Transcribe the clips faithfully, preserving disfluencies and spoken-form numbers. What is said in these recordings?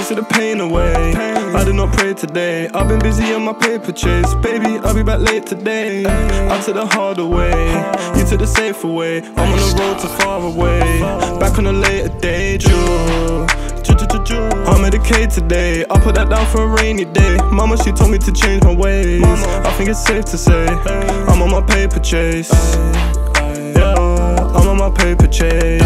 piece of the pain away. I did not pray today. I've been busy on my paper chase. Baby, I'll be back late today. I took the harder way, you took the safer way. I'm on the road to far away, back on a later day. Jewel, I medicate today. I put that down for a rainy day. Mama, she told me to change my ways. I think it's safe to say I'm on my paper chase. Yeah, I'm on my paper chase.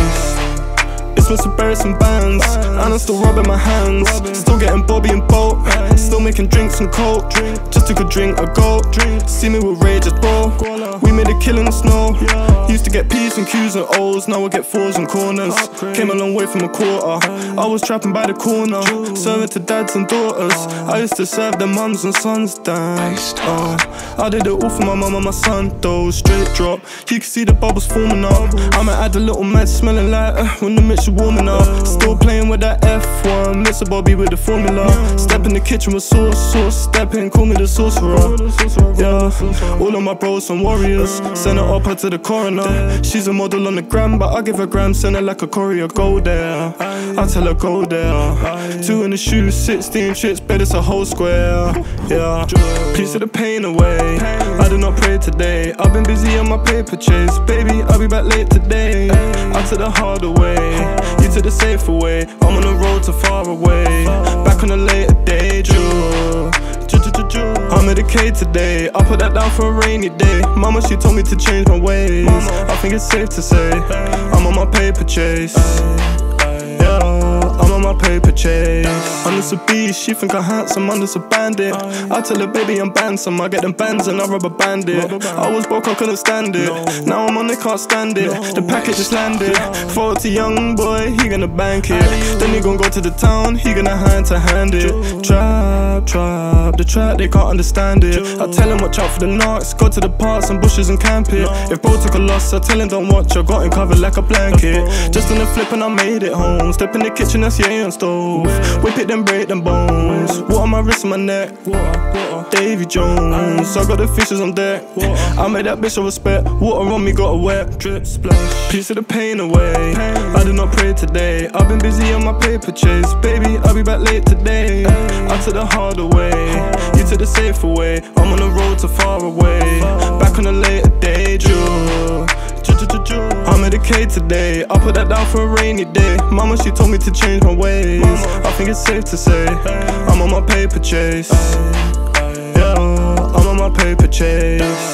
It's supposed to bury some bands, and I'm still rubbing my hands. Still getting Bobby and Bolt, still making drinks and coke. Just took a drink, a gulp. See me with rage as ball. We made a kill in the snow. Used to get P's and Q's and O's, now I get fours and corners. Came a long way from a quarter, I was trapping by the corner. Serving to dads and daughters, I used to serve their mums and sons down. Oh, I did it all for my mum and my son though. Straight drop, you can see the bubbles forming up. I might add a little mad smelling like uh, when the mix warming up. Still playing with that F one, Mister Bobby with the formula. Step in the kitchen with sauce, sauce. Step in, call me the sorcerer. Yeah, all of my bros and warriors. Send her up her to the coroner. She's a model on the gram, but I give her gram. Send her like a courier, go there. I tell her go there. Two in the shoe, sixteen shits, bet it's a whole square. Yeah, piece of the pain away. I did not pray today. I've been busy on my paper chase. Baby, I'll be back late today. I took the harder way, you took the safer way. I'm on the road to far away, back on a later day. Jewel, I'm medicated today. I put that down for a rainy day. Mama, she told me to change my ways. I think it's safe to say I'm on my paper chase. I'm on my paper chase. I'm just a beast, she think I'm handsome, I'm just a bandit. I tell her baby I'm bandsome, I get them bands and I rubber band it. I was broke, I couldn't stand it. Now I'm on, they can't stand it. The package just landed. forty young boy, he gonna bank it. Then he gonna go to the town, he gonna hand to hand it. Trap, trap, the trap, they can't understand it. I tell him watch out for the knocks, go to the parks and bushes and camp it. If bro took a loss, I tell him don't watch, I got him covered like a blanket. Just on the flip and I made it home. Step in the kitchen, that's yeah on stove. Whip it, then break them bones. Water on my wrist and my neck, Davy Jones. I got the fishes on deck, I made that bitch of respect. Water on me, got a wet drip splash. Piece of the pain away. I did not pray today. I've been busy on my paper chase. Baby, I'll be back late today. I took the harder way, you took the safer way. I'm on the road to far away, back on a later day. Jewel, I'm medicated today. I put that down for a rainy day. Mama, she told me to change my ways. I think it's safe to say I'm on my paper chase. Yeah, I'm on my paper chase.